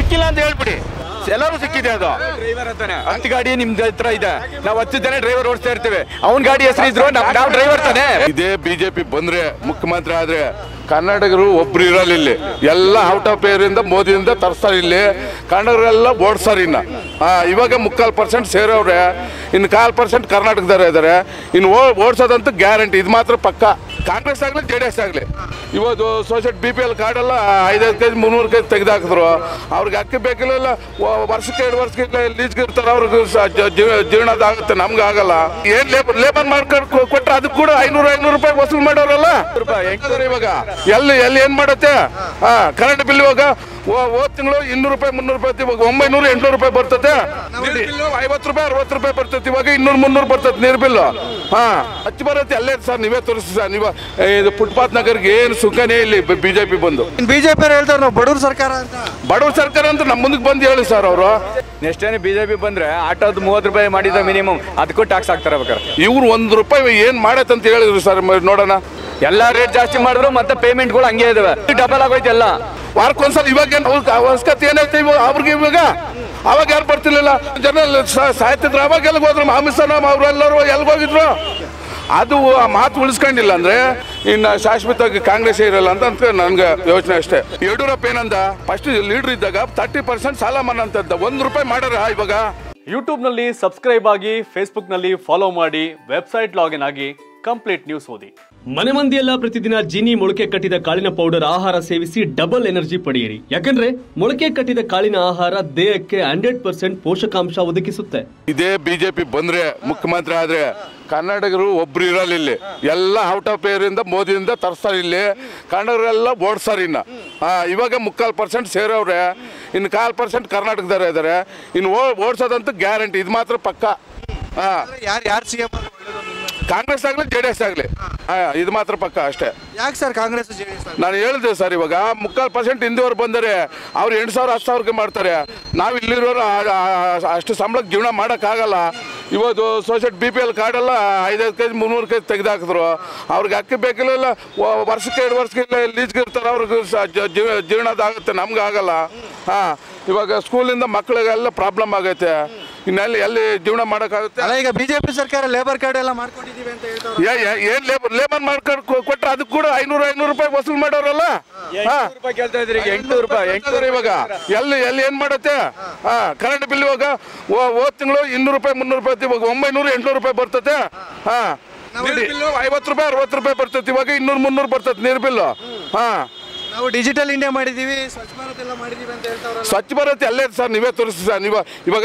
सिक्किल्ल ಎಲ್ಲರೂ ಸಿಕ್ಕಿದೆ ಅದು ಡ್ರೈವರ್ ಅಂತಾನೆ 10 ಗಾಡಿ ನಿಮ್ಮತ್ರ ಇದೆ ನಾವು 10 ಜನ ಡ್ರೈವರ್ ಓಡಿಸ್ತಾ ಇರ್ತೀವಿ ಅವನ ಗಾಡಿ ಹೆಸರು ಇದ್ರೂ ನಾವು ಡ್ರೈವರ್ ತಾನೆ ಇದೆ ಬಿಜೆಪಿ ಬಂದ್ರೆ ಮುಖ್ಯಮಂತ್ರಿ ಆದ್ರೆ ಕನ್ನಡಗರು ಒಬ್ರು ಇರಲ್ಲ ಇಲ್ಲಿ ಎಲ್ಲ ಔಟ್ ಆಫ್ ಏರ್ ಇಂದ ಮೋದಿಯಿಂದ ತರ್ಸ್ತಾರೆ ಇಲ್ಲಿ ಕನ್ನಡರೆಲ್ಲ ಓಡಿಸ್ತಾರೆ ಇನ್ನ ಇವಾಗ 30% ಸೇರವ್ರೆ ಇನ್ನು 40% ಕರ್ನಾಟಕದವರೇ ಇದ್ದಾರೆ ಇನ್ನು ಓಡಿಸೋದಂತ ಗ್ಯಾರಂಟಿ ಇದು ಮಾತ್ರ ಪಕ್ಕಾ ಕಾಂಗ್ರೆಸ್ ಆಗಲಿ ಜೆಡಿಎಸ್ ಆಗಲಿ ಇವತ್ತು ಸೋಶಿಯಲ್ ಬಿಪಿಎಲ್ ಕಾರ್ಡ್ ಎಲ್ಲ 5-5 ಕೆಜಿ 300 ಕೆಜಿ ತೆಗೆದು ಹಾಕಿದ್ರು ಅವರಿಗೆ ಹಾಕಬೇಕಿಲ್ಲ ವರ್ಷಕ್ಕೆ 2 ವರ್ಷಕ್ಕೆ ಲೀಸ್ಗೆ ಇರ್ತಾರೆ ಅವರಿಗೆ ಜೀರ್ಣದ ಆಗುತ್ತೆ ನಮಗೆ ಆಗಲ್ಲ ಏನು ಲೇಬರ್ ಮಾರ್ಕೆಟ್ ಕೊಟ್ಟರೆ ಅದು ಕೂಡ 500 ರೂಪಾಯಿ ವಸೂಲಿ ಮಾಡೋರಲ್ಲ ಹೆಂಗಿದ್ದಾರೆ ಇವಾಗ ಎಲ್ಲಿ ಎಲ್ಲಿ ಏನು ಮಾಡುತ್ತೆ ಕರೆಂಟ್ ಬಿಲ್ ಇವಾಗ ಹೋದ ತಿಂಗಳು 200 ರೂಪಾಯಿ 300 ರೂಪಾಯಿ ಇವಾಗ 900 800 ರೂಪಾಯಿ ಬರ್ತದೆ ನೀರು ಬಿಲ್ 50 ರೂಪಾಯಿ 60 ರೂಪಾಯಿ ಬರ್ತದೆ ಇವಾಗ 200 300 ಬರ್ತದೆ ನೀರು ಬಿಲ್ ಹಚ್ಚಿ ಬರುತ್ತೆ ಅಲ್ಲೇ ಸರ್ ನೀವೇ ತೋರಿಸಿ ಸರ್ ನೀವು ಇದು ಫುಟ್ಪಾತ್ ನಗರಿಗೆ ಏನು ಸುಖನೇ ಇಲ್ಲಿ ಬಿಜೆಪಿ ಬಂದು ಬಿಜೆಪಿ ಹೇಳ್ತಾರೆ ನಾವು ಬಡವ್ರ ಸರ್ಕಾರ ಅಂತ ನಮ್ಮ ಮುಂದಕ್ಕೆ ಬಂದು ಹೇಳಿ ಸರ್ ಅವರು ನೆಕ್ಸ್ಟ್ ಏನೇ ಬಿಜೆಪಿ ಬಂದ್ರೆ ಆಟೋದು 30 ರೂಪಾಯಿ ಮಾಡಿದ ಮಿನಿಮಮ್ ಅದಕ್ಕೂ ಟ್ಯಾಕ್ಸ್ ಹಾಕ್ತಾರೆ ಬೇಕಾದ್ರೆ ಇವ್ರು 1 ರೂಪಾಯಿ ಏನು ಮಾಡತ್ತೆ ಅಂತ ಹೇಳಿದ್ರು ಸರ್ ನೋಡೋಣ ಎಲ್ಲ ರೇಟ್ ಜಾಸ್ತಿ ಮಾಡಿದ್ರು ಮತ್ತೆ ಪೇಮೆಂಟ್ಗಳು ಹಂಗೆ ಇದಾವೆ ಡಬಲ್ ಆಗೋಯ್ತು ಎಲ್ಲ ವಾರಕ್ಕೊಂದ್ಸಲ ಇವಾಗ ಅವಶ್ಯಕತೆ ಏನೈತೆ ಅವ್ರಿಗೆ ಇವಾಗ ಅವಾಗ ಯಾರು ಬರ್ತಿರ್ಲಿಲ್ಲ ಜನ ಸಾಯ್ತಿದ್ರು ಅವಾಗೆಲ್ಲ ಹೋದ್ರು ಅಮಿತ್ಶಾಮ್ ಅವ್ರೆಲ್ಲರೂ ಎಲ್ಗೋಗಿದ್ರು ಅದು ಆ ಮಾತು ಉಳಿಸ್ಕೊಂಡಿಲ್ಲ ಅಂದ್ರೆ ಇನ್ನು ಶಾಶ್ವತವಾಗಿ ಕಾಂಗ್ರೆಸ್ ಇರಲ್ಲ ಅಂತ ನನ್ಗೆ ಯೋಚನೆ ಅಷ್ಟೇ ಯಡಿಯೂರಪ್ಪ ಏನಂದ ಫಸ್ಟ್ ಲೀಡರ್ ಇದ್ದಾಗ 30% ಸಾಲ ಮನ್ನಾ ಅಂತ 1 ರೂಪಾಯಿ ಮಾಡಾರ ಇವಾಗ ಯೂಟ್ಯೂಬ್ನಲ್ಲಿ ಸಬ್ಸ್ಕ್ರೈಬ್ ಆಗಿ ಫೇಸ್ಬುಕ್ನಲ್ಲಿ ಫಾಲೋ ಮಾಡಿ ವೆಬ್ಸೈಟ್ ಲಾಗಿನ್ ಆಗಿ ಕಂಪ್ಲೀಟ್ ನ್ಯೂಸ್ ಓದಿ ಮನೆ ಮಂದಿಯೆಲ್ಲ ಪ್ರತಿದಿನ ಜೀನಿ ಮೊಳಕೆ ಕಟ್ಟಿದ ಕಾಳಿನ ಪೌಡರ್ ಆಹಾರ ಸೇವಿಸಿ ಡಬಲ್ ಎನರ್ಜಿ ಪಡೆಯಿರಿ ಯಾಕಂದ್ರೆ ಮೊಳಕೆ ಕಟ್ಟಿದ ಕಾಳಿನ ಆಹಾರ ದೇಹಕ್ಕೆ 100% ಪೋಷಕಾಂಶ ಒದಗಿಸುತ್ತೆ ಇದೇ ಬಿಜೆಪಿ ಬಂದ್ರೆ ಮುಖ್ಯಮಂತ್ರಿ ಆದ್ರೆ ಕನ್ನಡಗರು ಒಬ್ರು ಇರಲ್ಲ ಇಲ್ಲಿ ಎಲ್ಲ ಔಟ್ ಆಫ್ ಏರ್ ಇಂದ ಮೋದಿಯಿಂದ ತರ್ಸ್ತಾರೆ ಇಲ್ಲಿ ಕನ್ನಡರೆಲ್ಲ ಓಡಿಸ್ತಾರೆ ಇನ್ನ ಇವಾಗ 30% ಸೇರವ್ರೆ ಇನ್ನು 40% ಕರ್ನಾಟಕದವರೇ ಇದ್ದಾರೆ ಇನ್ನು ಓಡಿಸೋದಂತೂ ಗ್ಯಾರಂಟಿ ಇದು ಮಾತ್ರ ಪಕ್ಕಾ ಯಾರು ಸಿಎಂ ಕಾಂಗ್ರೆಸ್ ಆಗಲಿ ಜೆಡಿಎಸ್ ಆಗಲಿ ಇದು ಮಾತ್ರ ಪಕ್ಕ ಅಷ್ಟೇ ಯಾಕೆ ಸರ್ ಕಾಂಗ್ರೆಸ್ ಜೆಡಿಎಸ್ ನಾನು ಹೇಳಿದೆ ಸರ್ ಇವಾಗ 30% ಹಿಂದಿಯವರು ಬಂದರೆ ಅವ್ರು 2000 10,000ಕ್ಕೆ ಮಾಡ್ತಾರೆ ನಾವು ಇಲ್ಲಿರೋರು ಅಷ್ಟು ಸಂಬಳಕ್ಕೆ ಜೀವನ ಮಾಡೋಕ್ಕಾಗಲ್ಲ ಇವತ್ತು ಸೋಶಿಯಲ್ BPL ಕಾರ್ಡ್ ಎಲ್ಲ 5-5 ಕೆಜಿ 300 ಕೆಜಿ ತೆಗೆದು ಹಾಕಿದ್ರು ಅವ್ರಿಗೆ ಹಾಕಬೇಕಿಲ್ಲ ವರ್ಷಕ್ಕೆ 2 ವರ್ಷಕ್ಕೆ ಲೀಸ್ಗೆ ಇರ್ತಾರೆ ಅವ್ರಿಗೆ ಜೀರ್ಣದ ಆಗುತ್ತೆ ನಮ್ಗೆ ಆಗಲ್ಲ ಇವಾಗ ಸ್ಕೂಲಿಂದ ಮಕ್ಕಳಿಗೆಲ್ಲ ಪ್ರಾಬ್ಲಮ್ ಆಗೈತೆ ಇನ್ನೆಲ್ಲಿ ಎಲ್ಲಿ ಜೀವನ ಮಾಡೋಕ್ಕಾಗುತ್ತೆ ಅಲ್ಲ ಈಗ ಬಿಜೆಪಿ ಸರ್ಕಾರ ಲೇಬರ್ ಕಾರ್ಡ್ ಎಲ್ಲ ಮಾಡ್ಕೊಂಡಿದ್ದೀವಿ ಅಂತ ಹೇಳ್ತಾರೆ ಏನು ಲೇಬರ್ ಮಾರ್ಕೆಟ್ ಕೊಟ್ಟರೆ ಅದಕ್ಕೆ ಕೂಡ 500 ರೂಪಾಯಿ ವಸೂಲಿ ಮಾಡೋರಲ್ಲ 800 ರೂಪಾಯಿ ಕೇಳ್ತಾ ಇದ್ರಿ ಈಗ 800 ರೂಪಾಯಿ 800 ಇವಾಗ ಎಲ್ಲಿ ಏನು ಮಾಡುತ್ತೆ ಕರೆಂಟ್ ಬಿಲ್ ಇವಾಗ ಹೋದ್ ತಿಂಗಳು 200 ರೂಪಾಯಿ 300 ರೂಪಾಯಿ ಇವಾಗ 900 800 ರೂಪಾಯಿ ಬರ್ತದೆ ನೀರು ಬಿಲ್ 50 ರೂಪಾಯಿ 60 ರೂಪಾಯಿ ಬರ್ತದೆ ಇವಾಗ 200 300 ಬರ್ತದೆ ನೀರು ಬಿಲ್ ನಾವು ಡಿಜಿಟಲ್ ಇಂಡಿಯಾ ಮಾಡಿದ್ದೀವಿ ಸ್ವಚ್ಛ ಭಾರತ್ ಎಲ್ಲ ಮಾಡಿದ್ದೀವಿ ಅಂತ ಹೇಳ್ತಾರಲ್ಲ ಸ್ವಚ್ಛ ಭಾರತ್ ಎಲ್ಲೇ ಸರ್ ನೀವೇ ತೋರಿಸಿ ಸರ್ ನೀವು ಇವಾಗ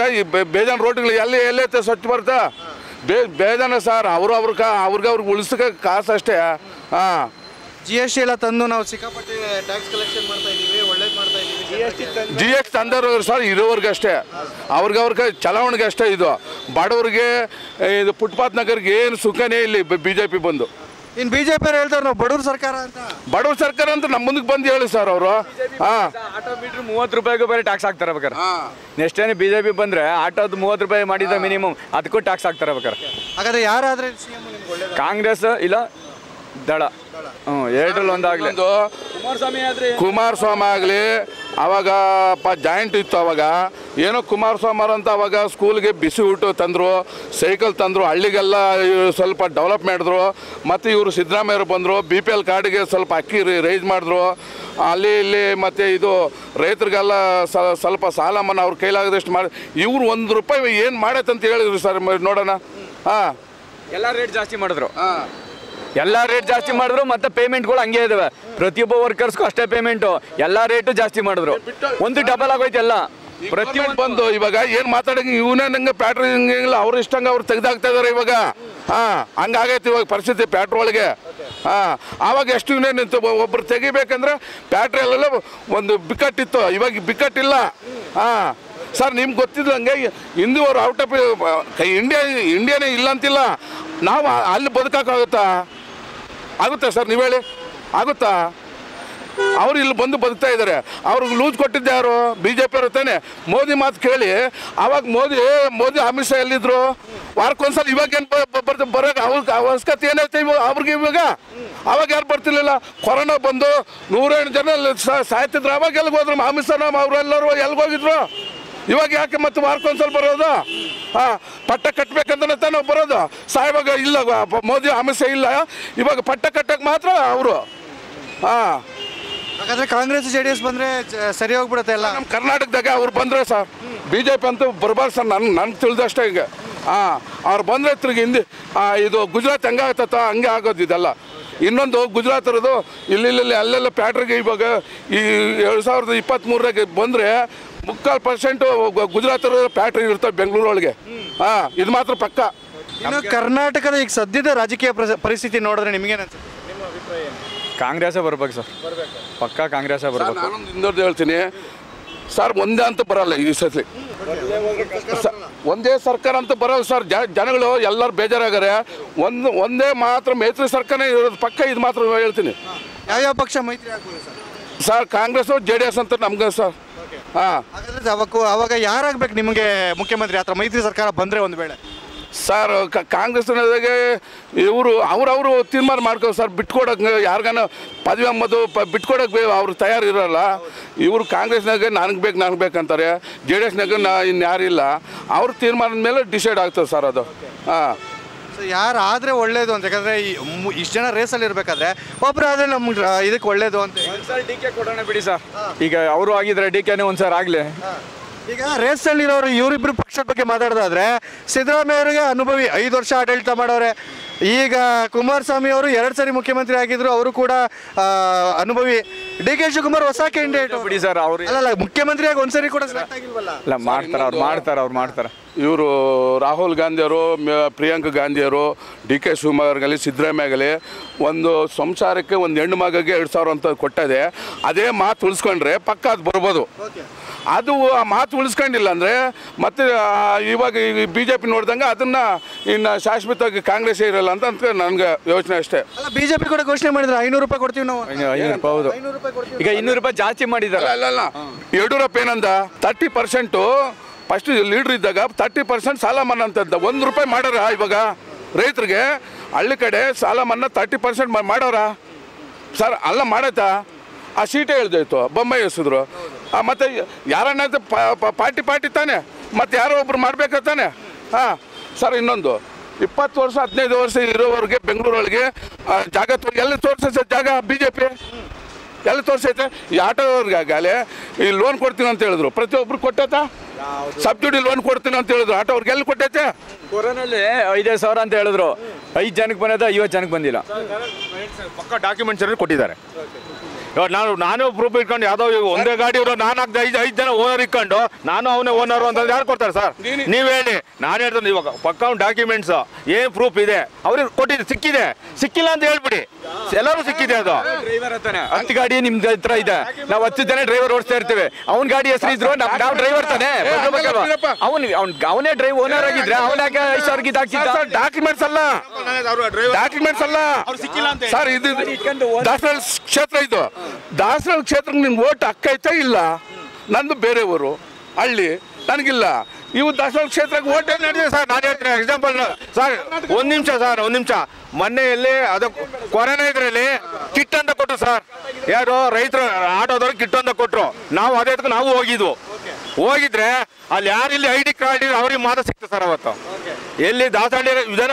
ಬೇಜಾನ್ ರೋಡ್ಗಳು ಎಲ್ಲೈತೆ ಸ್ವಚ್ಛ ಭಾರತ ಬೇಜಾನ ಸರ್ ಅವ್ರಿಗೆ ಉಳಿಸೋಕೆ ಕಾಸು ಅಷ್ಟೇ GST ಎಲ್ಲ ತಂದು ನಾವು ಸಿಕ್ಕಾಪಟ್ಟೆ ಟ್ಯಾಕ್ಸ್ ಕಲೆಕ್ಷನ್ ಮಾಡ್ತಾ ಇದ್ದೀವಿ ಒಳ್ಳೇದು ಮಾಡ್ತಾ ಇದ್ದೀವಿ GST ತಂದರು ಸರ್ ಇರೋವರೆಗೆ ಅಷ್ಟೇ ಅವ್ರಿಗೆ ಚಲಾವಣೆಗೆ ಅಷ್ಟೇ ಇದು ಬಡವರಿಗೆ ಇದು ಫುಟ್ಪಾತ್ ನಗರಿಗೆ ಏನು ಸುಖನೇ ಇಲ್ಲಿ ಬಿಜೆಪಿ ಬಂದು ಇನ್ನು ಬಿಜೆಪಿ ಅವ್ರು ಹೇಳ್ತಾರೆ ನಾವು ಬಡವ್ರ ಸರ್ಕಾರ ಅಂತ ನಮ್ಮ ಮುಂದಕ್ಕೆ ಬಂದು ಹೇಳಿ ಸರ್ ಅವರು ಆಟೋ ಮೀಟ್ರ್ 30 ರೂಪಾಯಿಗೂ ಬೇರೆ ಟ್ಯಾಕ್ಸ್ ಹಾಕ್ತಾರೆ ಬೇಕಾರೆ ನೆಕ್ಸ್ಟ್ ಏನೇ ಬಿಜೆಪಿ ಬಂದ್ರೆ ಆಟೋದು 30 ರೂಪಾಯಿ ಮಾಡಿದ ಮಿನಿಮಮ್ ಅದಕ್ಕೂ ಟ್ಯಾಕ್ಸ್ ಹಾಕ್ತಾರೆ ಬೇಕಾರೆ ಹಾಗಾದ್ರೆ ಯಾರಾದ್ರೆ ಕಾಂಗ್ರೆಸ್ ಇಲ್ಲ ದಳ ಹ್ಞೂ ಎರಡರಲ್ಲಿ ಒಂದಾಗಲಿ ಕುಮಾರಸ್ವಾಮಿ ಆಗಲಿ ಅವಾಗ ಜಾಯಿಂಟ್ ಇತ್ತು ಅವಾಗ ಏನೋ ಕುಮಾರಸ್ವಾಮಿ ಅಂತ ಅವಾಗ ಸ್ಕೂಲ್ಗೆ ಬಿಸಿ ಊಟ ತಂದರು ಸೈಕಲ್ ತಂದರು ಹಳ್ಳಿಗೆಲ್ಲ ಸ್ವಲ್ಪ ಡೆವಲಪ್ ಮಾಡಿದ್ರು ಮತ್ತು ಇವರು ಸಿದ್ದರಾಮಯ್ಯರು ಬಂದರು BPL ಕಾರ್ಡಿಗೆ ಸ್ವಲ್ಪ ಅಕ್ಕಿ ರೈಸ್ ಮಾಡಿದ್ರು ಅಲ್ಲಿ ಇಲ್ಲಿ ಮತ್ತು ಇದು ರೈತರಿಗೆಲ್ಲ ಸ್ವಲ್ಪ ಸಾಲ ಮನ್ನಾ ಅವ್ರ ಕೈಲಾಗದಷ್ಟು ಮಾಡಿ ಇವರು 1 ರೂಪಾಯಿ ಏನು ಮಾಡತ್ತೆ ಅಂತ ಹೇಳಿದ್ರು ಸರ್ ನೋಡೋಣ ಎಲ್ಲ ರೇಟ್ ಜಾಸ್ತಿ ಮಾಡಿದ್ರು ಎಲ್ಲ ರೇಟ್ ಜಾಸ್ತಿ ಮಾಡಿದ್ರು ಮತ್ತೆ ಪೇಮೆಂಟ್ಗಳು ಹಂಗೆ ಇದಾವೆ ಪ್ರತಿಯೊಬ್ಬ ವರ್ಕರ್ಸ್ಗೂ ಅಷ್ಟೇ ಪೇಮೆಂಟು ಎಲ್ಲ ರೇಟು ಜಾಸ್ತಿ ಮಾಡಿದ್ರು ಒಂದು ಡಬಲ್ ಆಗೋಯ್ತು ಎಲ್ಲ ಪ್ರತಿಯೊಂದು ಬಂದು ಇವಾಗ ಏನು ಮಾತಾಡಂಗೆ ಇವನೇ ನಂಗೆ ಪ್ಯಾಟ್ರೋಲ್ ಹಿಂಗಿಲ್ಲ ಅವ್ರು ಇಷ್ಟಂಗೆ ಅವ್ರು ತೆಗೆದಾಕ್ತಾ ಇದಾರೆ ಇವಾಗ ಹಂಗಾಗೈತೆ ಇವಾಗ ಪರಿಸ್ಥಿತಿ ಪ್ಯಾಟ್ರೋಲ್ಗೆ ಆವಾಗ ಎಷ್ಟು ಇವನೇ ನಿಂತು ಒಬ್ರು ತೆಗಿಬೇಕಂದ್ರೆ ಪ್ಯಾಟ್ರೋಲೆಲ್ಲ ಒಂದು ಬಿಕ್ಕಟ್ಟಿತ್ತು ಇವಾಗ ಬಿಕ್ಕಟ್ಟಿಲ್ಲ ಸರ್ ನಿಮ್ಗೆ ಗೊತ್ತಿದ್ದಂಗೆ ಹಿಂದೂವರು ಔಟ್ ಆಫ್ ಇಂಡಿಯಾನೇ ಇಲ್ಲ ಅಂತಿಲ್ಲ ನಾವು ಅಲ್ಲಿ ಬದುಕಾಗುತ್ತಾ ಆಗುತ್ತಾ ಸರ್ ನೀವು ಹೇಳಿ ಆಗುತ್ತಾ और इल्ल बंद बदकता लूज कोट्टिद्दारो बीजेपी ताने मोदी मात केळि आवाग मोदी मोदी अमित शाह एल्लिद्रो वारक्कोंदसल इवाग ಏನು ಬರಕ್ಕೆ ಅವಶ್ಯಕತೆ ಏನೈತೆ ಅವ್ರಿಗೆ ಇವಾಗ ಅವಾಗ ಯಾರು ಬರ್ತಿರಲಿಲ್ಲ ಕೊರೋನಾ ಬಂದು 108 ಜನ ಸಾಯ್ತಿದ್ರು ಅವಾಗ ಎಲ್ಲಿಗೆ ಹೋದ್ರು ಮಾಮಿಸರಾಮ್ ಅವರೆಲ್ಲರೂ ಎಲ್ಲಿಗೆ ಹೋಗಿದ್ರು ಇವಾಗ ಯಾಕೆ ಮತ್ತೆ ವಾರಕ್ಕೊಂದ್ಸಲ ಬರೋದು ಪಟ್ಟ ಕಟ್ಟಬೇಕಂತ ತಾನೇ ಬರೋದು ಸಾಹೇಬಾಗ ಇಲ್ಲ ಮೋದಿ ಅಮಿಷ ಇಲ್ಲ ಇವಾಗ ಪಟ್ಟ ಕಟ್ಟಕ್ಕೆ ಮಾತ್ರ ಅವರು ಹಾಗಾದ್ರೆ ಕಾಂಗ್ರೆಸ್ ಜೆಡಿಎಸ್ ಬಂದ್ರೆ ಸರಿ ಹೋಗ್ಬಿಡುತ್ತೆ ಎಲ್ಲ ನಮ್ಮ ಕರ್ನಾಟಕದಾಗ ಅವರು ಬಂದ್ರೆ ಸರ್ ಬಿಜೆಪಿ ಅಂತ ಬರಬಾರ ಸರ್ ನಾನು ತಿಳಿದಷ್ಟೇ ಈಗ और बंद हिंदी गुजरात हे आगत हे आगोदेल इन गुजरात अल्ले पैट्री इवग 2023 बंद मुक्का पर्सेंट गुजरात पैट्री बेंगलूर हाँ इतना पक् कर्नाटक सद्यद राजकीय परिस्थिति नोड़े निम्गेन कांग्रेस बरबेकु सर पक्का कांग्रेस बरबेकु नानु इंदोर्दु हेळ्तीनि सर ಒಂದೇ ಅಂತ ಬರಲ್ಲ ಈ ಸತಿ ಒಂದೇ ಸರ್ಕಾರ ಅಂತ ಬರಲ್ಲ ಸರ್ ಜನಗಳು ಎಲ್ಲರೂ ಬೇಜಾರಾಗರೆ ಒಂದೇ ಮಾತ್ರ ಮೈತ್ರಿ ಸರ್ಕಾರನೇ ಇರೋದು ಪಕ್ಕ ಇದು ಮಾತ್ರ ಹೇಳ್ತೀನಿ ಯಾವ ಯಾವ ಪಕ್ಷ ಮೈತ್ರಿ ಆಗ್ಬೋದು ಸರ್ ಸರ್ ಕಾಂಗ್ರೆಸ್ ಜೆಡಿಎಸ್ ಅಂತ ನಮಗೆ ಸರ್ ಹಾ ಹಾಗಾದ್ರೆ ಅವಾಗ ಯಾರು ಆಗಬೇಕು ನಿಮಗೆ ಮುಖ್ಯಮಂತ್ರಿ ಆತರ ಮೈತ್ರಿ ಸರ್ಕಾರ ಬಂದ್ರೆ ಒಂದು ವೇಳೆ ಸರ್ ಕಾಂಗ್ರೆಸ್ ಇವರು ಅವರು ತೀರ್ಮಾನ ಮಾಡ್ಕೋ ಸರ್ ಬಿಟ್ಕೊಡಕ್ಕೆ ಯಾರಿಗಾನ ಪದವಿ ಅಮ್ಮದು ಬಿಟ್ಕೊಡಕ್ಕೆ ಅವ್ರು ತಯಾರಿರಲ್ಲ ಇವರು ಕಾಂಗ್ರೆಸ್ನಾಗೆ ನನಗೆ ಬೇಕು ಅಂತಾರೆ ಜೆ ಡಿ ಎಸ್ನಾಗೆ ಇನ್ಯಾರಿಲ್ಲ ಅವ್ರ ತೀರ್ಮಾನದ ಮೇಲೆ ಡಿಸೈಡ್ ಆಗ್ತದೆ ಸರ್ ಅದು ಹಾಂ ಯಾರು ಆದರೆ ಒಳ್ಳೇದು ಅಂತ ಯಾಕಂದರೆ ಇಷ್ಟು ಜನ ರೇಸಲ್ಲಿ ಇರಬೇಕಾದ್ರೆ ಒಬ್ಬರು ಆದರೆ ನಮ್ಗೆ ಇದಕ್ಕೆ ಒಳ್ಳೇದು ಅಂತ ಒಂದ್ಸಲ ಡಿ ಕೆ ಕೊಡೋಣ ಬಿಡಿ ಸರ್ ಈಗ ಅವರು ಆಗಿದ್ರೆ ಡಿ ಕೆನೇ ಒಂದ್ಸಲ ಆಗಲಿ ಈಗ ರೇಸಲ್ಲಿರೋರು ಇವರಿಬ್ಬರು ಪಕ್ಷದ ಬಗ್ಗೆ ಮಾತಾಡೋದಾದ್ರೆ ಸಿದ್ದರಾಮಯ್ಯ ಅವರಿಗೆ ಅನುಭವಿ 5 ವರ್ಷ ಆಡಳಿತ ಮಾಡೋರೆ ಈಗ ಕುಮಾರ್ ಸ್ವಾಮಿ ಅವರು 2 ಸಾರಿ ಮುಖ್ಯಮಂತ್ರಿ ಆಗಿದ್ರು ಅವರು ಕೂಡ ಅನುಭವಿ ಡಿ ಕೆ ಶಿವಕುಮಾರ್ ಹೊಸ ಕ್ಯಾಂಡಿಡೇಟ್ ಬಿಡಿ ಸರ್ ಅವರು ಅಲ್ಲ ಮುಖ್ಯಮಂತ್ರಿಯಾಗಿ ಒಂದ್ಸರಿ ಕೂಡ ಸೆಲೆಕ್ಟ್ ಆಗಿಲ್ವಲ್ಲ ಅಲ್ಲ ಮಾಡ್ತಾರೆ ಇವರು ರಾಹುಲ್ ಗಾಂಧಿ ಅವರು ಪ್ರಿಯಾಂಕಾ ಗಾಂಧಿ ಅವರು ಡಿ ಕೆ ಶಿವಕುಮಾರ್ ಆಗಲಿ ಸಿದ್ದರಾಮಯ್ಯ ಆಗಲಿ ಒಂದು ಸಂಸಾರಕ್ಕೆ ಒಂದು ಹೆಣ್ಣು ಮಗಗೆ 2000 ಅಂತ ಕೊಟ್ಟದೆ ಅದೇ ಮಾತು ಉಳಿಸ್ಕೊಂಡ್ರೆ ಪಕ್ಕ ಅದು ಬರ್ಬೋದು ಅದು ಆ ಮಾತು ಉಳಿಸ್ಕೊಂಡಿಲ್ಲ ಅಂದರೆ ಮತ್ತೆ ಇವಾಗ ಬಿ ಜೆ ಪಿ ನೋಡಿದಂಗೆ ಅದನ್ನು ಇನ್ನು ಶಾಶ್ವತವಾಗಿ ಕಾಂಗ್ರೆಸ್ ಇರಲ್ಲ ಅಂತ ಅಂತ ನನಗೆ ಯೋಚನೆ ಅಷ್ಟೇ ಅಲ್ಲ ಬಿ ಜೆ ಪಿ ಕೂಡ ಘೋಷಣೆ ಮಾಡಿದ್ರೆ ₹500 ಕೊಡ್ತೀವಿ ನಾವು ಹೌದು ಈಗ ₹200 ಜಾಸ್ತಿ ಮಾಡಿದ್ದಾರೆ ಅಲ್ಲ ಯಡಿಯೂರಪ್ಪ ಏನಂದ 30% ಫಸ್ಟ್ ಲೀಡ್ರ್ ಇದ್ದಾಗ 30% ಸಾಲ ಮನ್ನಾ ಅಂತಂದ ₹1 ಮಾಡೋರ ಇವಾಗ ರೈತರಿಗೆ ಹಳ್ಳಿ ಕಡೆ ಸಾಲ ಮನ್ನಾ 30% ಮಾಡೋರ ಸರ್ ಅಲ್ಲ ಮಾಡತ್ತಾ ಆ ಸೀಟೆ ಎಳ್ದೋಯ್ತು ಬೊಂಬಾಯಿ ಎಸಿದ್ರು ಮತ್ತೆ ಯಾರನ್ನ ಪಾರ್ಟಿ ಪಾರ್ಟಿ ತಾನೆ ಮತ್ತೆ ಯಾರೋ ಒಬ್ರು ಮಾಡ್ಬೇಕು ತಾನೆ ಹಾಂ ಸರ್ ಇನ್ನೊಂದು 20 ವರ್ಷ 15 ವರ್ಷ ಇರೋವ್ರಿಗೆ ಬೆಂಗಳೂರೊಳಗೆ ಜಾಗ ಎಲ್ಲ ತೋರಿಸೋ ಜಾಗ ಬಿ ಜೆ ಪಿ ಎಲ್ಲ ತೋರಿಸೈತೆ ಈ ಆಟೋವ್ರಿಗಾಗಲೇ ಈ ಲೋನ್ ಕೊಡ್ತೀನಿ ಅಂತ ಹೇಳಿದ್ರು ಪ್ರತಿಯೊಬ್ಬರು ಕೊಟ್ಟೈತಾ ಸಬ್ಸಿಡಿ ಲೋನ್ ಕೊಡ್ತೀನಿ ಅಂತ ಹೇಳಿದ್ರು ಆಟೋವ್ರಿಗೆ ಎಲ್ಲಿ ಕೊಟ್ಟೈತೆ ಕೊರೋನಲ್ಲಿ 5,000 ಅಂತ ಹೇಳಿದ್ರು 5 ಜನಕ್ಕೆ ಬಂದದ 50 ಜನಕ್ಕೆ ಬಂದಿಲ್ಲ ಪಕ್ಕ ಡಾಕ್ಯುಮೆಂಟ್ಸ್ ಎಲ್ಲ ಕೊಟ್ಟಿದ್ದಾರೆ ನಾನು ಪ್ರೂಫ್ ಇಟ್ಕೊಂಡು ಯಾವುದೋ ಒಂದೇ ಗಾಡಿ ಇರೋ ನಾನು 5 ಜನ ಓನರ್ ಇಟ್ಕೊಂಡು ನಾನು ಅವನೇ ಓನರು ಅಂತಂದ್ರೆ ಯಾರು ಕೊಡ್ತಾರೆ ಸರ್ ನೀವು ಹೇಳಿ ನಾನು ಹೇಳ್ತೀನಿ ಇವಾಗ ಪಕ್ಕ ಅವ್ನು ಡಾಕ್ಯುಮೆಂಟ್ಸ್ ಏನು ಪ್ರೂಫ್ ಇದೆ ಅವ್ರಿಗೆ ಕೊಟ್ಟಿದ್ದು ಸಿಕ್ಕಿದೆ ಸಿಕ್ಕಿಲ್ಲ ಅಂತ ಹೇಳ್ಬಿಡಿ ಎಲ್ಲರೂ ಸಿಕ್ಕಿದೆ ಅದು ಡ್ರೈವರ್ ಹತ್ತಾನೆ 10 ಗಾಡಿ ನಿಮ್ದು ಹತ್ರ ಇದೆ ನಾವು 10 ಜನ ಡ್ರೈವರ್ ಓಡಿಸ್ತಾ ಇರ್ತೀವಿ ಅವ್ನ ಗಾಡಿ ಹೆಸರು ಇದ್ರು ನಾವು ಡ್ರೈವರ್ ತಾನೆ ಅವನೇ ಡ್ರೈವ್ ಓನರ್ ಆಗಿದ್ರೆ ಅವನಾಗೆ 5,000 ಇದಾಗ್ತಿದ್ದ ಡಾಕ್ಯುಮೆಂಟ್ಸ್ ಅಲ್ಲ ಸರ್ ಇದು ದಾಸರಳ್ಳಿ ಕ್ಷೇತ್ರ ಇದು ದಾಸರಳ್ಳಿ ಕ್ಷೇತ್ರಕ್ಕೆ ನಿಮ್ಗೆ ಓಟ್ ಹಕ್ಕೈತೆ ಇಲ್ಲ ನಂದು ಬೇರೆ ಊರು ಹಳ್ಳಿ ನನಗಿಲ್ಲ ನೀವು ದಾಸರಳ್ಳಿ ಕ್ಷೇತ್ರಕ್ಕೆ ಓಟ್ ಏನು ನಡೆದಿದೆ ಸರ್ ನಾನು ಹೇಳ್ತೀನಿ ಎಕ್ಸಾಂಪಲ್ ಸರ್ ಒಂದು ನಿಮಿಷ ಮೊನ್ನೆಯಲ್ಲಿ ಅದು ಕೊರೋನಾ ಇದರಲ್ಲಿ ಕಿಟ್ ಅಂತ ಕೊಟ್ಟರು ಸರ್ ಯಾರು ರೈತರು ಆಟೋದವ್ರು ಕಿಟ್ ಅಂತ ಕೊಟ್ಟರು ನಾವು ಅದೇ ನಾವು ಹೋಗಿದ್ವು ಹೋಗಿದ್ರೆ ಅಲ್ಲಿ ಯಾರು ಇಲ್ಲಿ ಐ ಡಿ ಕಾರ್ಡ್ ಇದೆ ಅವ್ರಿಗೆ ಮಾತ್ರ ಸಿಕ್ತು ಸರ್ ಅವತ್ತು ಎಲ್ಲಿ ದಾಸರಳ್ಳಿ ವಿಧಾನ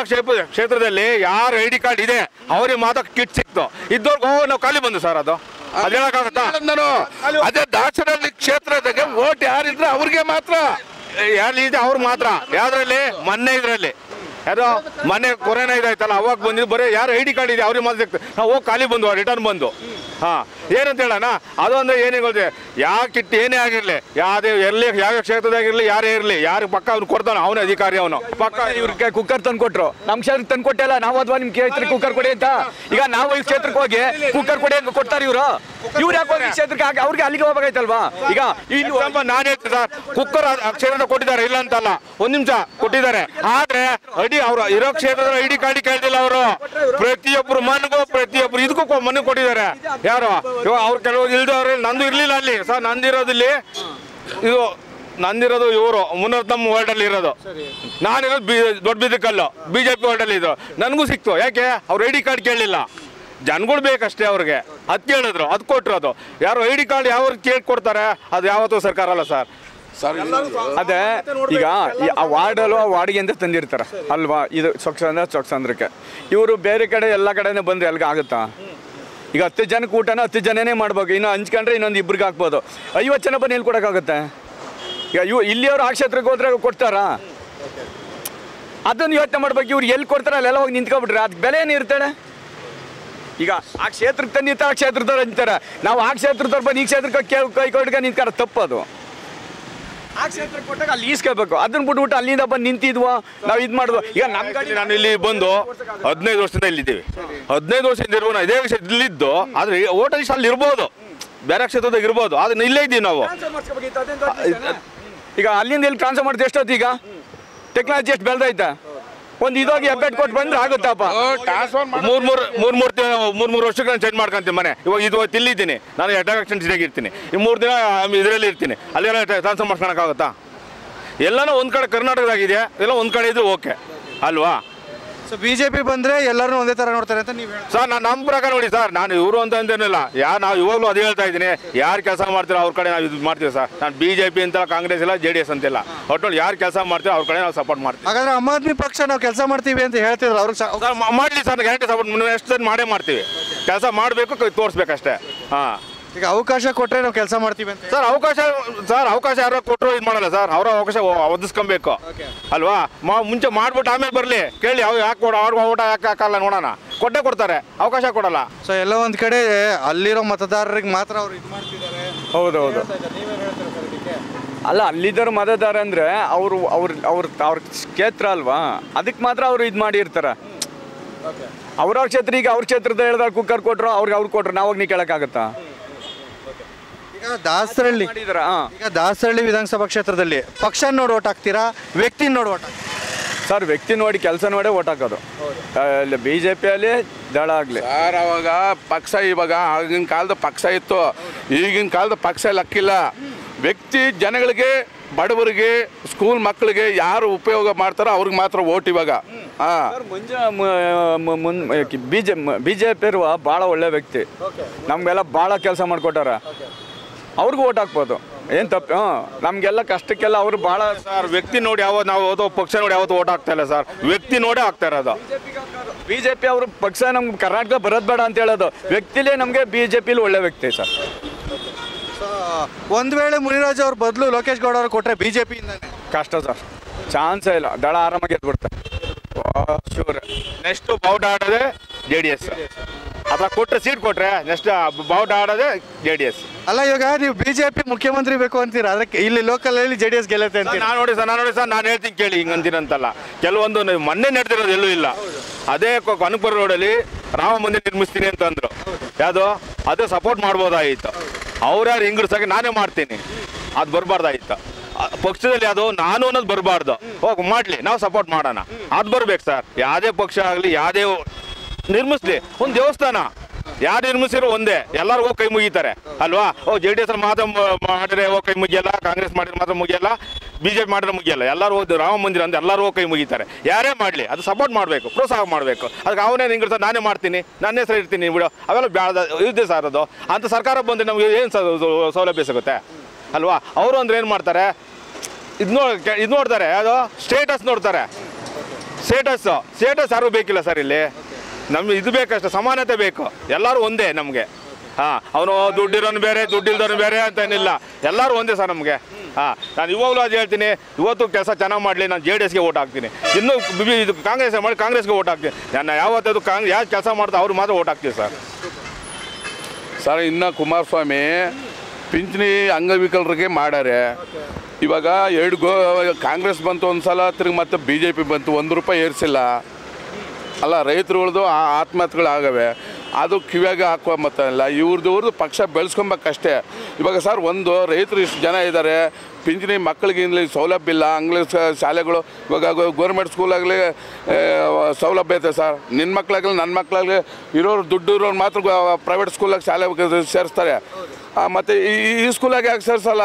ಕ್ಷೇತ್ರದಲ್ಲಿ ಯಾರು ಐ ಡಿ ಕಾರ್ಡ್ ಇದೆ ಅವ್ರಿಗೆ ಮಾತ್ರ ಕಿಟ್ ಸಿಕ್ತು ಇದ್ದವ್ರಿಗೆ ನಾವು ಖಾಲಿ ಬಂದು ಸರ್ ಅದು ಅದೇ ಅದೇ ದಾಸರಳ್ಳಿ ಕ್ಷೇತ್ರದಾಗ ಓಟ್ ಯಾರಿದ್ರೆ ಅವ್ರಿಗೆ ಮಾತ್ರ ಯಾರು ಇದೆ ಅವ್ರು ಮಾತ್ರ ಯಾವ್ದ್ರಲ್ಲಿ ಮೊನ್ನೆ ಇದರಲ್ಲಿ ಯಾರೋ ಮೊನ್ನೆ ಕೊರೋನಾ ಇದಾಯ್ತಲ್ಲ ಅವಾಗ ಬಂದಿದ್ದು ಬರೀ ಯಾರು ಐ ಡಿ ಕಾರ್ಡ್ ಇದೆ ಅವ್ರಿಗೆ ಮಾತ್ರ ಸಿಕ್ತು ನಾವು ಹೋಗಿ ಖಾಲಿ ಬಂದು ರಿಟರ್ನ್ ಬಂದು ಹಾಂ ಏನಂತ ಹೇಳೋಣ ಅದೊಂದು ಏನೇ ಗೊತ್ತಿದೆ ಯಾವ ಕಿಟ್ ಏನೇ ಆಗಿರಲಿ ಯಾವುದೇ ಇರಲಿ ಯಾವ ಕ್ಷೇತ್ರದಾಗಿರಲಿ ಯಾರೇ ಇರಲಿ ಯಾರು ಪಕ್ಕ ಅವ್ನು ಕೊಡ್ತಾನೆ ಅವನೇ ಅಧಿಕಾರಿ ಅವನು ಪಕ್ಕ ಇವ್ರಿಗೆ ಕುಕ್ಕರ್ ತಂದು ಕೊಟ್ಟರು ನಮ್ಮ ಕ್ಷೇತ್ರಕ್ಕೆ ತಂದು ಕೊಟ್ಟಲ್ಲ ನಾವು ಅಥವಾ ನಿಮ್ಗೆ ಹೇಳ್ತೀರಿ ಕುಕ್ಕರ್ ಕೊಡಿ ಅಂತ ಈಗ ನಾವು ಈ ಕ್ಷೇತ್ರಕ್ಕೆ ಹೋಗಿ ಕುಕ್ಕರ್ ಕೊಡಿ ಅಂತ ಕೊಡ್ತಾರೆ ಇವ್ರು ಯಾಕೆ ಈ ಕ್ಷೇತ್ರಕ್ಕೆ ಅವ್ರಿಗೆ ಅಲ್ಲಿಗೆ ಹೋಗ್ಬೇಕಾಯ್ತಲ್ವಾ ಈಗ ಇಲ್ಲಿ ನಾನೇ ಸರ್ ಕುಕ್ಕರ್ ಕ್ಷೇತ್ರ ಕೊಟ್ಟಿದ್ದಾರೆ ಇಲ್ಲ ಅಂತಲ್ಲ ಒಂದು ನಿಮಿಷ ಕೊಟ್ಟಿದ್ದಾರೆ ಆದರೆ ಅಡಿ ಅವ್ರು ಇರೋ ಕ್ಷೇತ್ರದಲ್ಲಿ ಐ ಡಿ ಕಾರ್ಡ್ ಕೇಳ್ತಿಲ್ಲ ಅವರು ಪ್ರತಿಯೊಬ್ಬರು ಮನೆಗೂ ಪ್ರತಿಯೊಬ್ಬರು ಇದಕ್ಕೂ ಮನೆಗೆ ಕೊಟ್ಟಿದ್ದಾರೆ ಯಾರು ಇವಾಗ ಅವ್ರು ಕೆಲವರು ಇಲ್ದವ್ರು ನಂದು ಇರಲಿಲ್ಲ ಅಲ್ಲಿ ಸರ್, ನಂದಿರೋದಿಲ್ಲಿ ಇದು ನಂದಿರೋದು ಇವರು ಮುನ್ನತ್ತಮ್ಮ ವಾರ್ಡಲ್ಲಿ ಇರೋದು, ನಾನಿರೋದು ದೊಡ್ಡ ಬಿದ್ದಕಲ್ಲು ಬಿಜೆಪಿ ವಾರ್ಡಲ್ಲಿ ಇದು. ನನಗೂ ಸಿಕ್ತು, ಯಾಕೆ ಅವ್ರು ಐ ಡಿ ಕಾರ್ಡ್ ಕೇಳಲಿಲ್ಲ, ಜನಗಳು ಬೇಕಷ್ಟೇ ಅವ್ರಿಗೆ, ಅದು ಕೇಳಿದ್ರು ಅದು ಕೊಟ್ಟರು. ಅದು ಯಾರು ಐ ಡಿ ಕಾರ್ಡ್ ಯಾವ ಕೇಳಿ ಕೊಡ್ತಾರೆ, ಅದು ಯಾವತ್ತೂ ಸರ್ಕಾರ ಅಲ್ಲ ಸರ್. ಅದೇ ಈಗ ಆ ವಾರ್ಡಲ್ಲೂ ಆ ವಾರ್ಡ್ಗೆ ಅಂತ ತಂದಿರ್ತಾರೆ ಅಲ್ವಾ, ಇದು ಸ್ವಚ್ಛ ಅಂದ್ರೆ ಸ್ವಚ್ಛಂದ್ರಕ್ಕೆ. ಇವರು ಬೇರೆ ಕಡೆ ಎಲ್ಲ ಕಡೆನೇ ಬಂದು ಎಲ್ಗ ಆಗುತ್ತಾ? ಈಗ 10 ಜನಕ್ಕೆ ಊಟನ 10 ಜನನೇ ಮಾಡ್ಬೇಕು, ಇನ್ನು ಹಂಚ್ಕೊಂಡ್ರೆ ಇನ್ನೊಂದು ಇಬ್ಬರಿಗೆ ಹಾಕ್ಬೋದು, 50 ಜನ ಬಂದು ಎಲ್ಲಿ ಕೊಡೋಕ್ಕಾಗುತ್ತೆ? ಈಗ ಇವು ಇಲ್ಲಿಯವರು ಆ ಕ್ಷೇತ್ರಕ್ಕೆ ಹೋದ್ರೆ ಕೊಡ್ತಾರಾ? ಅದನ್ನು ಯೋಚನೆ ಮಾಡ್ಬೇಕು. ಇವ್ರು ಎಲ್ಲಿ ಕೊಡ್ತಾರೆ ಅಲ್ಲೆಲ್ಲ ಹೋಗಿ ನಿಂತ್ಕೊಬಿಟ್ರೆ ಅದಕ್ಕೆ ಬೆಲೆ ಏನಿರ್ತಾಳೆ? ಈಗ ಆ ಕ್ಷೇತ್ರಕ್ಕೆ ತಂದಿರ್ತಾರೆ, ಆ ಕ್ಷೇತ್ರದವ್ರು ಅಂತಾರೆ. ನಾವು ಆ ಕ್ಷೇತ್ರದವ್ರು ಬಂದು ಈ ಕ್ಷೇತ್ರಕ್ಕೆ ಕೈ ಕೊಟ್ಕೊಂಡು ನಿಂತ್ಕಾರ ತಪ್ಪದು. ಆ ಕ್ಷೇತ್ರಕ್ಕೆ ಕೊಟ್ಟಾಗ ಅಲ್ಲಿ ಈಸ್ಕೋಬೇಕು, ಅದನ್ನ ಬಿಟ್ಬಿಟ್ಟು ಅಲ್ಲಿಂದ ಬಂದು ನಿಂತಿದ್ವಾ ನಾವು ಇದು ಮಾಡಿದ್ವಾ? ಈಗ ನಮ್ಮ ಕಡೆ ನಾನು ಇಲ್ಲಿ ಬಂದು 15 ವರ್ಷದಿಂದ ಇಲ್ಲಿದ್ದೀವಿ, 15 ವರ್ಷದಿಂದ ಇರುವ ಇದೇ ಕ್ಷೇತ್ರದಲ್ಲಿದ್ದು, ಆದರೆ ಹೋಟೆಲ್ಸ್ ಅಲ್ಲಿ ಇರ್ಬೋದು, ಬೇರೆ ಕ್ಷೇತ್ರದಾಗ ಇರ್ಬೋದು, ಅದನ್ನ ಇಲ್ಲೇ ಇದ್ದೀವಿ ನಾವು. ಈಗ ಅಲ್ಲಿಂದ ಇಲ್ಲಿ ಟ್ರಾನ್ಸ್ಫರ್ ಮಾಡಿದ್ರೆ ಎಷ್ಟೊತ್ತು? ಈಗ ಟೆಕ್ನಾಲಜಿ ಎಷ್ಟು ಬೆಳೆದೈತೆ, ಒಂದು ಇದೋಗಿ ಅಪ್ಡೇಟ್ ಕೊಟ್ಟು ಬಂದ್ರೆ ಆಗುತ್ತಪ್ಪ. ಮೂರು ವರ್ಷಕ್ಕೆ ನಾನು ಚೇಂಜ್ ಮಾಡ್ಕೊಂತೀನಿ ಮನೆ. ಇವಾಗ ಇದು ಇಲ್ಲಿದ್ದೀನಿ, ನಾನು ಎಡಕ್ಷನ್ ಇರ್ತೀನಿ, ಈ 3 ದಿನ ಇದರಲ್ಲಿ ಇರ್ತೀನಿ, ಅಲ್ಲೆಲ್ಲ ಟ್ರಾನ್ಸ್ಫರ್ ಮಾಡ್ಕೊಳಕ್ಕಾಗುತ್ತಾ? ಎಲ್ಲನೂ ಒಂದು ಕಡೆ ಕರ್ನಾಟಕದಾಗಿದೆ, ಎಲ್ಲ ಒಂದು ಕಡೆ ಇದ್ರೆ ಓಕೆ ಅಲ್ವಾ? ಸೊ ಬಿಜೆಪಿ ಬಂದರೆ ಎಲ್ಲರೂ ಒಂದೇ ಥರ ನೋಡ್ತಾರೆ ಅಂತ ನೀವು ಸರ್? ನಾನು ನಮ್ಮ ಪ್ರಕಾರ ನೋಡಿ ಸರ್, ನಾನು ಇವರು ಅಂತ ಅಂತೇನಿಲ್ಲ, ನಾವು ಇವಾಗಲೂ ಅದು ಹೇಳ್ತಾ ಇದ್ದೀನಿ, ಯಾರು ಕೆಲಸ ಮಾಡ್ತೀರೋ ಅವ್ರ ಕಡೆ ನಾವು ಇದು ಮಾಡ್ತೀವಿ ಸರ್. ನಾನು ಬಿಜೆಪಿ ಅಂತ, ಕಾಂಗ್ರೆಸ್ ಇಲ್ಲ, JDS ಅಂತಿಲ್ಲ, ಒಟ್ಟಲ್ಲಿ ಯಾರು ಕೆಲಸ ಮಾಡ್ತೀರೋ ಅವ್ರ ಕಡೆ ನಾವು ಸಪೋರ್ಟ್ ಮಾಡ್ತೀವಿ. ಹಾಗಾದ್ರೆ ಆಮ್ ಆದ್ಮಿ ಪಕ್ಷ ನಾವು ಕೆಲಸ ಮಾಡ್ತೀವಿ ಅಂತ ಹೇಳ್ತಿದ್ರು, ಅವ್ರಿಗೆ ಮಾಡಲಿ ಸರ್, ಗ್ಯಾರಂಟಿ ಸಪೋರ್ಟ್ ಎಷ್ಟು ಮಾಡೇ ಮಾಡ್ತೀವಿ, ಕೆಲಸ ಮಾಡಬೇಕು ತೋರಿಸ್ಬೇಕಷ್ಟೇ. ಹಾಂ, ಈಗ ಅವಕಾಶ ಕೊಟ್ಟರೆ ನಾವು ಕೆಲಸ ಮಾಡ್ತೀವಿ ಅಂತ ಸರ್. ಅವಕಾಶ ಯಾರೋ ಕೊಟ್ಟರು ಇದು ಮಾಡಲ್ಲ ಸರ್, ಅವರ ಅವಕಾಶ ಒದಗಿಸ್ಕೊಬೇಕು ಅಲ್ವಾ? ಮುಂಚೆ ಮಾಡ್ಬಿಟ್ಟು ಆಮೇಲೆ ಬರಲಿ, ಕೇಳಿ ಅವ್ರು ಯಾಕೆ ಕೊಡ, ಅವ್ರಿಗೆ ಓಟ ಯಾಕೆ ಹಾಕಲ್ಲ, ನೋಡೋಣ. ಕೊಟ್ಟೆ ಕೊಡ್ತಾರೆ, ಅವಕಾಶ ಕೊಡಲ್ಲ. ಸೊ ಎಲ್ಲ ಒಂದು ಕಡೆ ಅಲ್ಲಿರೋ ಮತದಾರರಿಗೆ ಮಾತ್ರ ಅವ್ರು ಇದು ಮಾಡ್ತಿದ್ದಾರೆ. ಹೌದೌದು, ಅಲ್ಲ ಅಲ್ಲಿದ್ದರು ಮತದಾರ ಅಂದರೆ ಅವರು ಅವ್ರ ಕ್ಷೇತ್ರ ಅಲ್ವಾ, ಅದಕ್ಕೆ ಮಾತ್ರ ಅವರು ಇದು ಮಾಡಿರ್ತಾರೆ. ಅವ್ರವ್ರ ಕ್ಷೇತ್ರ, ಈಗ ಅವ್ರ ಕ್ಷೇತ್ರದ ಹೇಳಿದಾಗ ಕುಕ್ಕರ್ ಕೊಟ್ಟರು, ಅವ್ರು ಕೊಟ್ಟರು, ನಾವಾಗ ನೀವು ಕೇಳೋಕ್ಕಾಗತ್ತಾ? ದಾಸರಳ್ಳಿ ವಿಧಾನಸಭಾ ಕ್ಷೇತ್ರದಲ್ಲಿ ಪಕ್ಷ ನೋಡಿ ಓಟ್ ಹಾಕ್ತೀರಾ, ವ್ಯಕ್ತಿ ನೋಡಿ ಓಟ್ ಹಾಕ್ತೀರಾ ಸರ್? ವ್ಯಕ್ತಿ ನೋಡಿ, ಕೆಲಸ ನೋಡಿ ಓಟ್ ಹಾಕೋದು. ಬಿಜೆಪಿಯಲ್ಲಿ ದಳ ಆಗಲಿ ಸರ್, ಅವಾಗ ಪಕ್ಷ, ಇವಾಗ ಆಗಿನ ಕಾಲದ ಪಕ್ಷ ಇತ್ತು, ಈಗಿನ ಕಾಲದ ಪಕ್ಷ ಲಕ್ಕಿಲ್ಲ. ವ್ಯಕ್ತಿ ಜನಗಳಿಗೆ, ಬಡವರಿಗೆ, ಸ್ಕೂಲ್ ಮಕ್ಕಳಿಗೆ ಯಾರು ಉಪಯೋಗ ಮಾಡ್ತಾರೋ ಅವ್ರಿಗೆ ಮಾತ್ರ ಓಟ್ ಇವಾಗ. ಬಿಜೆಪಿ ಇರುವ ಭಾಳ ಒಳ್ಳೆ ವ್ಯಕ್ತಿ, ನಮಗೆಲ್ಲ ಭಾಳ ಕೆಲಸ ಮಾಡಿಕೊಟ್ಟಾರ, ಅವ್ರಿಗೂ ಓಟ್ ಹಾಕ್ಬೋದು, ಏನು ತಪ್ಪು? ನಮಗೆಲ್ಲ ಕಷ್ಟಕ್ಕೆಲ್ಲ ಅವರು ಭಾಳ ಸರ್. ವ್ಯಕ್ತಿ ನೋಡಿ ಯಾವತ್ತು ನಾವು ಓದೋ, ಪಕ್ಷ ನೋಡಿ ಯಾವತ್ತು ಓಟ್ ಹಾಕ್ತಾ ಇಲ್ಲ ಸರ್, ವ್ಯಕ್ತಿ ನೋಡೇ ಹಾಕ್ತಾ ಇರೋದು. ಬಿಜೆಪಿ ಅವರು ಪಕ್ಷ ನಮ್ಗೆ ಕರ್ನಾಟಕ ಬರೋದು ಬೇಡ ಅಂತ ಹೇಳೋದು, ವ್ಯಕ್ತಿಲೇ ನಮಗೆ ಬಿಜೆಪಿಲಿ ಒಳ್ಳೆ ವ್ಯಕ್ತಿ ಸರ್. ಒಂದು ವೇಳೆ ಮುನಿರಾಜ್ ಅವ್ರ ಬದಲು ಲೋಕೇಶ್ ಗೌಡ ಅವ್ರು ಕೊಟ್ಟರೆ ಬಿಜೆಪಿಯಿಂದ ಕಷ್ಟ ಸರ್, ಚಾನ್ಸೇ ಇಲ್ಲ, ದಳ ಆರಾಮಾಗಿ ಎದ್ಬಿಡ್ತಾರೆ. ಶೂರ್ ನೆಕ್ಸ್ಟ್ ಬಾವುಟ ಆಡೋದೇ JDS, ಅಥವಾ ಕೊಟ್ಟರೆ ಸೀಟ್ ಕೊಟ್ಟರೆ ನೆಕ್ಸ್ಟ್ ಬಾವುಟ ಆಡೋದೇ JDS. ಅಲ್ಲ ಇವಾಗ ನೀವು ಬಿಜೆಪಿ ಮುಖ್ಯಮಂತ್ರಿ ಬೇಕು ಅಂತೀರಾ, ಅದಕ್ಕೆ ಇಲ್ಲಿ ಲೋಕಲಲ್ಲಿ JDS ಗೆಲ್ಲುತ್ತೆ ಅಂತ ನಾನು ನೋಡಿ ಸರ್, ನಾನು ಹೇಳ್ತೀನಿ ಕೇಳಿ, ಹಿಂಗೆ ಅಂತೀರಂತಲ್ಲ. ಕೆಲವೊಂದು ಮೊನ್ನೆ ನಡೆದಿರೋದು ಎಲ್ಲೂ ಇಲ್ಲ. ಅದೇ ಕನಕಪುರ ರೋಡಲ್ಲಿ ರಾಮ ಮಂದಿರ ನಿರ್ಮಿಸ್ತೀನಿ ಅಂತಂದರು, ಯಾವುದೋ ಅದೇ ಸಪೋರ್ಟ್ ಮಾಡ್ಬೋದಾಗಿತ್ತು. ಅವ್ರ್ಯಾರು ಹಿಂಗಡ್ಸಾಗಿ ನಾನೇ ಮಾಡ್ತೀನಿ, ಅದು ಬರಬಾರ್ದಾಗಿತ್ತು. ಪಕ್ಷದಲ್ಲಿ ಅದು ನಾನು ಅನ್ನೋದು ಬರಬಾರ್ದು. ಹೋಗಿ ಮಾಡಲಿ, ನಾವು ಸಪೋರ್ಟ್ ಮಾಡೋಣ, ಅದು ಬರ್ಬೇಕು ಸರ್. ಯಾವುದೇ ಪಕ್ಷ ಆಗಲಿ, ಯಾವುದೇ ನಿರ್ಮಿಸ್ಲಿ, ಒಂದು ದೇವಸ್ಥಾನ ಯಾರು ನಿರ್ಮಿಸಿರೋ ಒಂದೇ, ಎಲ್ಲರೂ ಹೋಗಿ ಕೈ ಮುಗಿತಾರೆ ಅಲ್ವಾ? ಓ JDS ಮಾತ್ರ ಮಾಡಿದ್ರೆ ಹೋಗಿ ಕೈ ಮುಗಿಯಲ್ಲ, ಕಾಂಗ್ರೆಸ್ ಮಾಡಿದ್ರೆ ಮಾತ್ರ ಮುಗಿಯಲ್ಲ, ಬಿಜೆಪಿ ಮಾಡಿದ್ರೆ ಮುಗಿಯಲ್ಲ, ಎಲ್ಲರೂ ಹೋಗಿ ರಾಮ ಮಂದಿರ ಅಂತ ಎಲ್ಲರೂ ಹೋಗಿ ಕೈ ಮುಗಿತಾರೆ. ಯಾರೇ ಮಾಡಲಿ ಅದು ಸಪೋರ್ಟ್ ಮಾಡಬೇಕು, ಪ್ರೋತ್ಸಾಹ ಮಾಡಬೇಕು. ಅದಕ್ಕೆ ಅವನೇ ನಿಂಗೆ ಸರ್, ನಾನೇ ಮಾಡ್ತೀನಿ, ನಾನೇ ಸರಿ ಇರ್ತೀನಿ ಬಿಡು, ಅವೆಲ್ಲ ಬ್ಯಾಡ ಇದೆ ಸರ್. ಅದು ಅಂತ ಸರ್ಕಾರ ಬಂದರೆ ನಮಗೆ ಏನು ಸೌಲಭ್ಯ ಸಿಗುತ್ತೆ ಅಲ್ವಾ? ಅವರು ಅಂದ್ರೆ ಏನು ಮಾಡ್ತಾರೆ, ಇದು ನೋಡ್ತಾರೆ, ಅದು ಸ್ಟೇಟಸ್ ನೋಡ್ತಾರೆ. ಸ್ಟೇಟಸ್ ಯಾರಿಗೂ ಬೇಕಿಲ್ಲ ಸರ್. ಇಲ್ಲಿ ನಮ್ಗೆ ಇದು ಬೇಕಷ್ಟೆ, ಸಮಾನತೆ ಬೇಕು, ಎಲ್ಲರೂ ಒಂದೇ ನಮಗೆ. ಹಾಂ, ಅವನು ದುಡ್ಡಿರೋನು ಬೇರೆ, ದುಡ್ಡಿಲ್ದವನು ಬೇರೆ ಅಂತ ಏನಿಲ್ಲ, ಎಲ್ಲರೂ ಒಂದೇ ಸರ್ ನಮಗೆ. ಹಾಂ, ನಾನು ಇವಾಗಲೂ ಅದು ಹೇಳ್ತೀನಿ, ಇವತ್ತು ಕೆಲಸ ಚೆನ್ನಾಗಿ ಮಾಡಲಿ, ನಾನು JDSಗೆ ಓಟ್ ಹಾಕ್ತೀನಿ. ಇನ್ನೂ ಇದು ಕಾಂಗ್ರೆಸ್ ಮಾಡಿ ಕಾಂಗ್ರೆಸ್ಗೆ ಓಟ್ ಹಾಕ್ತೀನಿ. ನಾನು ಯಾವತ್ತದು ಕಾಂಗ್ರೆಸ್ ಯಾರು ಕೆಲಸ ಮಾಡ್ತಾ ಅವ್ರು ಮಾತ್ರ ಓಟ್ ಹಾಕ್ತೀವಿ ಸರ್. ಸರ್, ಇನ್ನು ಕುಮಾರ್ ಸ್ವಾಮಿ ಪಿಂಚಣಿ ಅಂಗವಿಕಲರಿಗೆ ಮಾಡಾರೆ. ಇವಾಗ ಕಾಂಗ್ರೆಸ್ ಬಂತು ಒಂದು ಸಲ, ತಿರ್ಗಿ ಮತ್ತೆ BJP ಬಂತು, 1 ರೂಪಾಯಿ ಏರಿಸಿಲ್ಲ. ಅಲ್ಲ, ರೈತರುಗಳದು ಆತ್ಮಹತ್ಯೆಗಳಾಗವೆ. ಅದು ಕಿವಿಯಾಗ ಹಾಕುವ ಮತಲ್ಲ, ಇವ್ರದ್ದು ಪಕ್ಷ ಬೆಳೆಸ್ಕೊಬೇಕಷ್ಟೇ. ಇವಾಗ ಸರ್ ಒಂದು ರೈತರು ಇಷ್ಟು ಜನ ಇದ್ದಾರೆ, ಪಿಂಚಣಿ ಮಕ್ಕಳಿಗೆ ಸೌಲಭ್ಯ ಇಲ್ಲ, ಆಂಗ್ಲ ಶಾಲೆಗಳು ಇವಾಗ ಗೌರ್ಮೆಂಟ್ ಸ್ಕೂಲಾಗಲಿ ಸೌಲಭ್ಯ ಐತೆ ಸರ್. ನಿನ್ನ ಮಕ್ಕಳಾಗಲಿ ನನ್ನ ಮಕ್ಕಳಾಗಲಿ ಇರೋರು ದುಡ್ಡು ಇರೋರು ಮಾತ್ರ ಪ್ರೈವೇಟ್ ಸ್ಕೂಲಾಗ ಶಾಲೆ ಸೇರಿಸ್ತಾರೆ. ಮತ್ತು ಈ ಸ್ಕೂಲಾಗೆ ಯಾಕೆ ಸೇರಿಸಲ್ಲ?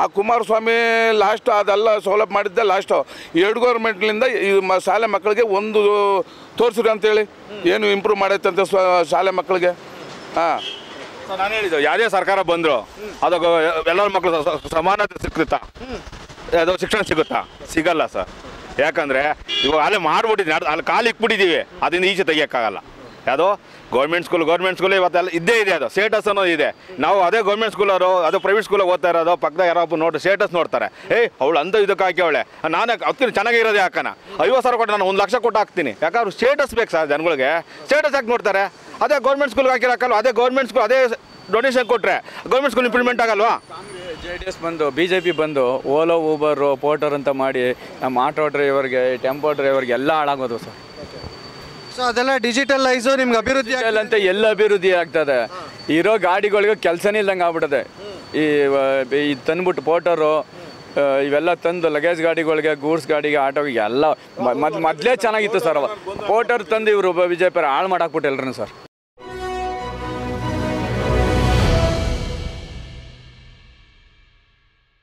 ಆ ಕುಮಾರ ಸ್ವಾಮಿ ಲಾಸ್ಟ್ ಅದೆಲ್ಲ ಸೌಲಭ್ಯ ಮಾಡಿದ್ದೆ ಲಾಸ್ಟು ಎರಡು ಗೌರ್ಮೆಂಟ್ಲಿಂದ ಈ ಶಾಲೆ ಮಕ್ಕಳಿಗೆ ಒಂದು ತೋರಿಸ್ರಿ ಅಂತೇಳಿ ಏನು ಇಂಪ್ರೂವ್ ಮಾಡೈತಂತೆ ಶಾಲೆ ಮಕ್ಕಳಿಗೆ. ಹಾಂ, ನಾನು ಹೇಳಿದ್ದು ಯಾವುದೇ ಸರ್ಕಾರ ಬಂದರು ಅದು ಎಲ್ಲರ ಮಕ್ಕಳು ಸಮಾನತೆ ಸಿಗುತ್ತಾ, ಅದು ಶಿಕ್ಷಣ ಸಿಗುತ್ತಾ? ಸಿಗಲ್ಲ ಸರ್. ಯಾಕಂದರೆ ಇವಾಗ ಅಲ್ಲೇ ಮಾಡಿಬಿಟ್ಟಿದ್ದೀನಿ, ಅಲ್ಲಿ ಕಾಲು ಇಕ್ಬಿಟ್ಟಿದ್ದೀವಿ, ಅದರಿಂದ ಈಚೆ ತೆಗಿಯೋಕ್ಕಾಗಲ್ಲ. ಯಾವುದೋ ಗೌರ್ಮೆಂಟ್ ಸ್ಕೂಲ್ ಇವತ್ತೆಲ್ಲ ಇದ್ದೇ ಇದೆ, ಅದು ಸ್ಟೇಟಸ್ ಅನ್ನೋದು ಇದೆ. ನಾವು ಅದೇ ಗೌರ್ಮೆಂಟ್ ಸ್ಕೂಲವರು ಅದು ಪ್ರೈವೇಟ್ ಸ್ಕೂಲಾಗ ಓದ್ತಾ ಇರೋದು, ಪಕ್ಕದ ಯಾರೊಬ್ಬ ನೋಡಿ ಸ್ಟೇಟಸ್ ನೋಡ್ತಾರೆ, ಏಯ್ ಅವಳು ಅಂತ ಇದಕ್ಕೆ ಹಾಕಿವಳೆ, ನಾನು ಅದಕ್ಕಿಂತ ಚೆನ್ನಾಗಿರೋದೇ ಹಾಕೋಣ, 50,000 ಕೊಟ್ಟು ನಾನು 1 ಲಕ್ಷ ಕೊಟ್ಟು ಹಾಕ್ತೀನಿ. ಯಾಕಂದ್ರೆ ಸ್ಟೇಟಸ್ ಬೇಕು ಸರ್, ಜನಗಳಿಗೆ ಸ್ಟೇಟಸ್ ಹಾಕಿ ನೋಡ್ತಾರೆ. ಅದೇ ಗೌರ್ಮೆಂಟ್ ಸ್ಕೂಲ್ಗೆ ಹಾಕಿರಕ್ಕಲ್ವ, ಅದೇ ಗೌರ್ಮೆಂಟ್ ಸ್ಕೂಲ್ ಅದೇ ಡೊನೇಷನ್ ಕೊಟ್ಟರೆ ಗೌರ್ಮೆಂಟ್ ಸ್ಕೂಲ್ ಇಂಪ್ಲಿಮೆಂಟ್ ಆಗಲ್ವಾ? JDS ಬಂದು BJP ಬಂದು ಓಲೋ ಊಬರು ಪೋರ್ಟರ್ ಅಂತ ಮಾಡಿ ನಮ್ಮ ಆಟೋ ಡ್ರೈವರ್ಗೆ ಟೆಂಪೋ ಡ್ರೈವರ್ಗೆ ಎಲ್ಲ ಹಾಳಾಗೋದು ಸರ್. ಸೊ ಅದೆಲ್ಲ ಡಿಜಿಟಲೈಸು ನಿಮ್ಗೆ ಅಭಿವೃದ್ಧಿ ಅಂತ ಎಲ್ಲ ಅಭಿವೃದ್ಧಿ ಆಗ್ತದೆ, ಇರೋ ಗಾಡಿಗಳಿಗೂ ಕೆಲಸನೇ ಇಲ್ಲಂಗೆ ಆಗ್ಬಿಟ್ಟದೆ. ಈ ತಂದ್ಬಿಟ್ಟು ಪೋರ್ಟರು ಇವೆಲ್ಲ ತಂದು ಲಗೇಜ್ ಗಾಡಿಗಳಿಗೆ, ಗೂಡ್ಸ್ ಗಾಡಿಗೆ, ಆಟೋಗೆ ಎಲ್ಲ ಮೊದಲೇ ಚೆನ್ನಾಗಿತ್ತು ಸರ್. ಪೋರ್ಟರ್ ತಂದು ಇವರು BJP ಹಾಳು ಮಾಡಾಕ್ಬಿಟ್ಟೆಲ್ರಿ ಸರ್.